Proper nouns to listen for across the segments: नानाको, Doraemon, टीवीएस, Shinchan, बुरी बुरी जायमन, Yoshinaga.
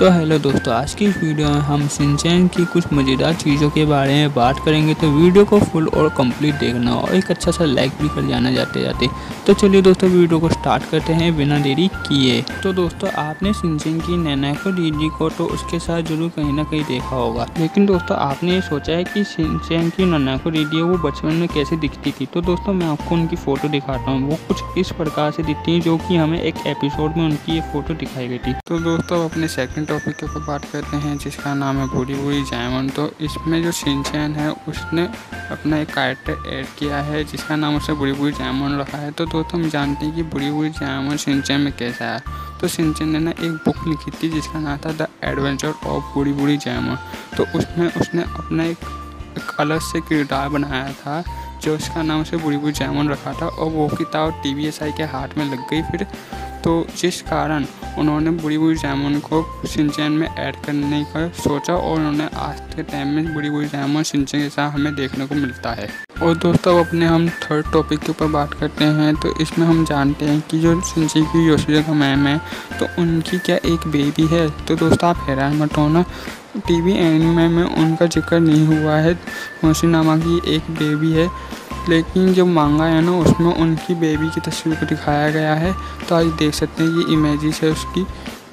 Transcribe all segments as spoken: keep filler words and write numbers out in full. तो हेलो दोस्तों, आज की इस वीडियो में हम शिनचैन की कुछ मज़ेदार चीज़ों के बारे में बात करेंगे। तो वीडियो को फुल और कंप्लीट देखना और एक अच्छा सा लाइक भी कर जाना जाते जाते। तो चलिए दोस्तों, वीडियो को स्टार्ट करते हैं बिना देरी किए। तो दोस्तों, आपने शिनचैन की नानाको दीदी को तो उसके साथ जरूर कहीं ना कहीं देखा होगा, लेकिन दोस्तों आपने ये सोचा है कि शिनचैन की नानाको दीदी वो बचपन में कैसे दिखती थी। तो दोस्तों मैं आपको उनकी फ़ोटो दिखाता हूँ। वो कुछ इस प्रकार से दिखती है, जो कि हमें एक एपिसोड में उनकी ये फ़ोटो दिखाई गई थी। तो दोस्तों अपने सेकेंड टॉपिक के ऊपर बात करते हैं, जिसका नाम है बुरी बुरी जायमन। तो इसमें जो शिनचैन है उसने अपना एक कैरेक्टर ऐड किया है, जिसका नाम उसने बुरी बुरी जायमन रखा है। तो दोस्तों हम जानते हैं कि बुरी बुरी जायमन शिनचैन में कैसा आया। तो शिनचैन ने ना एक बुक लिखी थी, जिसका नाम था द एडवेंचर ऑफ बुरी बुरी जायमन। तो उसमें उसने अपना एक, एक अलग से किरदार बनाया था, जो उसका नाम उसे बुरी बुरी जायमन रखा था। और वो किताब टीवीएस के हाथ में लग गई फिर, तो जिस कारण उन्होंने बुरी बुरी जायमन को शिनचैन में ऐड करने का सोचा। और उन्होंने आज के टाइम में बुरी बुरी जायमन शिनचैन के साथ हमें देखने को मिलता है। और दोस्तों अब अपने हम थर्ड टॉपिक के ऊपर बात करते हैं। तो इसमें हम जानते हैं कि जो शिनचैन की योशिनागा मैम है, तो उनकी क्या एक बेबी है। तो दोस्तों आप हैरान मत होना, टीवी एनिमे में उनका जिक्र नहीं हुआ है। योशिनागा की एक बेबी है, लेकिन जो मांगा है ना उसमें उनकी बेबी की तस्वीर को दिखाया गया है। तो आप देख सकते हैं ये इमेजेस है उसकी।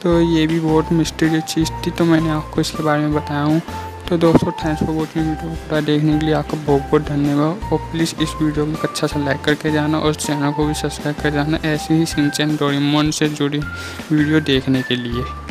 तो ये भी बहुत मिस्टीरियस चीज़ थी, तो मैंने आपको इसके बारे में बताया हूँ। तो दोस्तों थैंक्स फॉर वॉचिंग वीडियो को पूरा देखने के लिए आपका बहुत बहुत धन्यवाद। और प्लीज़ इस वीडियो को अच्छा सा लाइक करके जाना और चैनल को भी सब्सक्राइब कर जाना, ऐसे ही शिनचैन डोरेमोन से जुड़ी वीडियो देखने के लिए।